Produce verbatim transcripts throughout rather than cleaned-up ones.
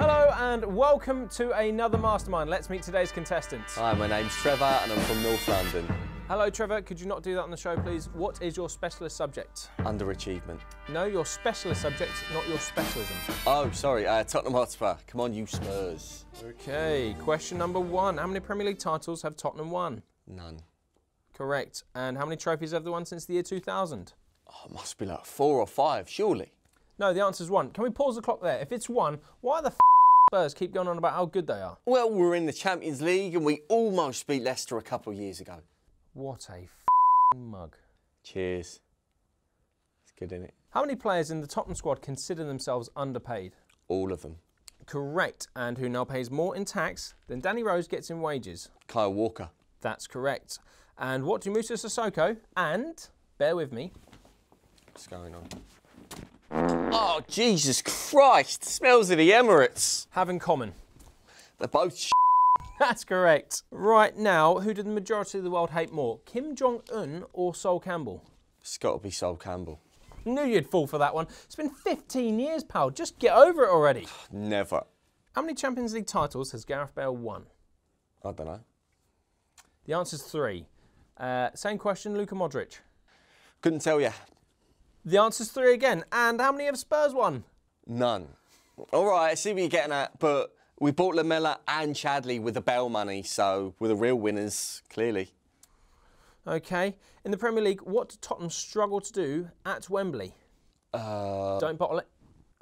Hello and welcome to another Mastermind. Let's meet today's contestants. Hi, my name's Trevor and I'm from North London. Hello Trevor, could you not do that on the show please? What is your specialist subject? Underachievement. No, your specialist subject, not your specialism. Oh, sorry, uh, Tottenham Hotspur. Come on, you Spurs. Okay, question number one. How many Premier League titles have Tottenham won? None. Correct. And how many trophies have they won since the year two thousand? Oh, it must be like four or five, surely. No, the answer's one. Can we pause the clock there? If it's one, why the f Spurs keep going on about how good they are? Well, we were in the Champions League and we almost beat Leicester a couple of years ago. What a f***ing mug. Cheers. It's good, isn't it? How many players in the Tottenham squad consider themselves underpaid? All of them. Correct. And who now pays more in tax than Danny Rose gets in wages? Kyle Walker. That's correct. And what do Moussa Sissoko and, bear with me. What's going on? Oh, Jesus Christ, smells of the Emirates. Have in common. They're both sh**. That's correct. Right now, who did the majority of the world hate more, Kim Jong-un or Sol Campbell? It's got to be Sol Campbell. Knew you'd fall for that one. It's been fifteen years, pal. Just get over it already. Never. How many Champions League titles has Gareth Bale won? I don't know. The answer's three. Uh, same question, Luka Modric. Couldn't tell you. The answer's three again. And how many have Spurs won? None. All right, I see what you're getting at, but we bought Lamella and Chadley with the Bell money, so we're the real winners, clearly. OK. In the Premier League, what did Tottenham struggle to do at Wembley? Uh, Don't bottle it.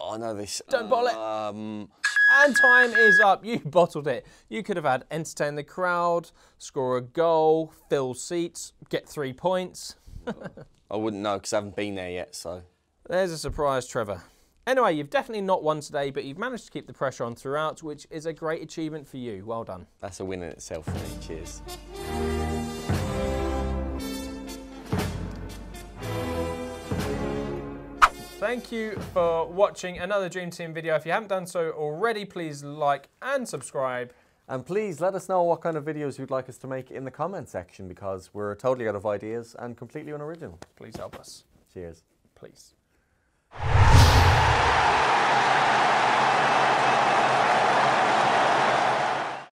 I know this. Don't uh, bottle it. Um... And time is up. You bottled it. You could have had entertain the crowd, score a goal, fill seats, get three points. I wouldn't know because I haven't been there yet, so. There's a surprise, Trevor. Anyway, you've definitely not won today, but you've managed to keep the pressure on throughout, which is a great achievement for you. Well done. That's a win in itself for me. Cheers. Thank you for watching another Dream Team video. If you haven't done so already, please like and subscribe. And please let us know what kind of videos you'd like us to make in the comment section, because we're totally out of ideas and completely unoriginal. Please help us. Cheers. Please.